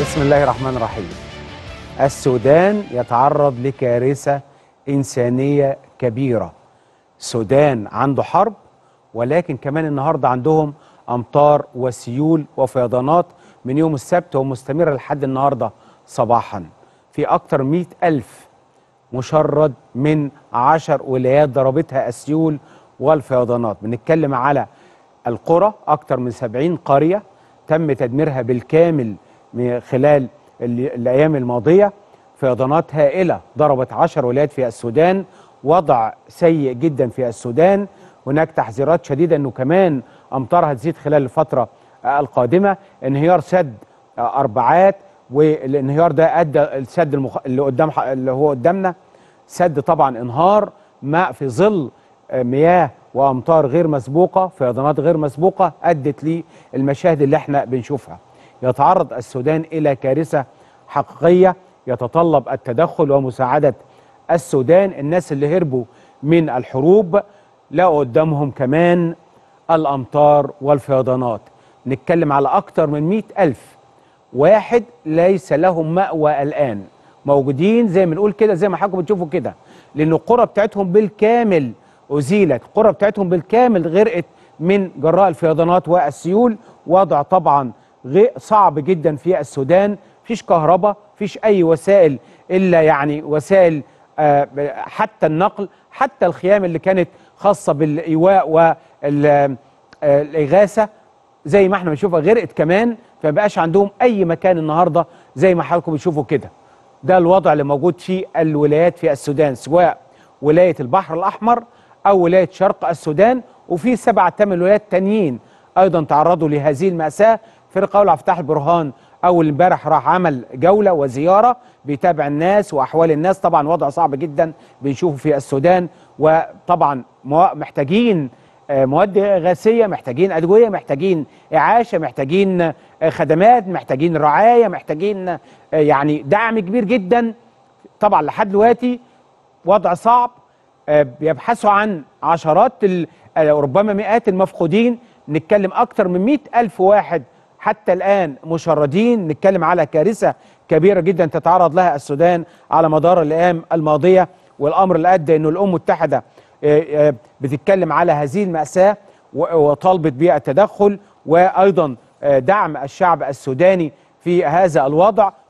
بسم الله الرحمن الرحيم. السودان يتعرض لكارثة إنسانية كبيرة. السودان عنده حرب، ولكن كمان النهاردة عندهم أمطار وسيول وفيضانات من يوم السبت ومستمرة لحد النهاردة صباحا. في أكتر 100,000 مشرد من 10 ولايات ضربتها السيول والفيضانات. بنتكلم على القرى، أكتر من 70 قرية تم تدميرها بالكامل خلال الأيام الماضية. فيضانات هائلة ضربت 10 ولايات في السودان. وضع سيء جدا في السودان. هناك تحذيرات شديدة أنه كمان أمطارها تزيد خلال الفترة القادمة. انهيار سد أربعات، والانهيار ده أدى السد اللي هو قدامنا سد طبعا انهار، ما في ظل مياه وأمطار غير مسبوقة، فيضانات غير مسبوقة أدت للمشاهد اللي احنا بنشوفها. يتعرض السودان إلى كارثة حقيقية يتطلب التدخل ومساعدة السودان. الناس اللي هربوا من الحروب لقوا قدامهم كمان الأمطار والفيضانات. نتكلم على أكتر من 100,000 واحد ليس لهم مأوى الآن، موجودين زي ما نقول كده، زي ما حضراتكم بتشوفوا كده، لأن القرى بتاعتهم بالكامل أزيلت، القرى بتاعتهم بالكامل غرقت من جراء الفيضانات والسيول. وضع طبعا صعب جدا في السودان، مفيش كهرباء، مفيش أي وسائل إلا يعني وسائل حتى النقل، حتى الخيام اللي كانت خاصة بالإيواء والإغاثة زي ما احنا بنشوفها غرقت كمان، فما بقاش عندهم أي مكان النهاردة زي ما حضراتكم بتشوفوا كده. ده الوضع اللي موجود في الولايات في السودان، سواء ولاية البحر الأحمر أو ولاية شرق السودان، وفي 7-8 ولايات تانيين أيضا تعرضوا لهذه المأساة. فريق عبد الفتاح البرهان أول امبارح راح عمل جولة وزيارة بيتابع الناس وأحوال الناس. طبعا وضع صعب جدا بنشوفه في السودان، وطبعا محتاجين مواد إغاثية، محتاجين أدوية، محتاجين إعاشة، محتاجين خدمات، محتاجين رعاية، محتاجين يعني دعم كبير جدا. طبعا لحد دلوقتي وضع صعب، بيبحثوا عن عشرات ربما مئات المفقودين. نتكلم أكثر من 100,000 واحد حتى الآن مشردين. نتكلم على كارثة كبيرة جدا تتعرض لها السودان على مدار الأيام الماضية، والأمر اللي أدى أنه الأمم المتحدة بتتكلم على هذه المأساة وطالبت بالتدخل وأيضا دعم الشعب السوداني في هذا الوضع.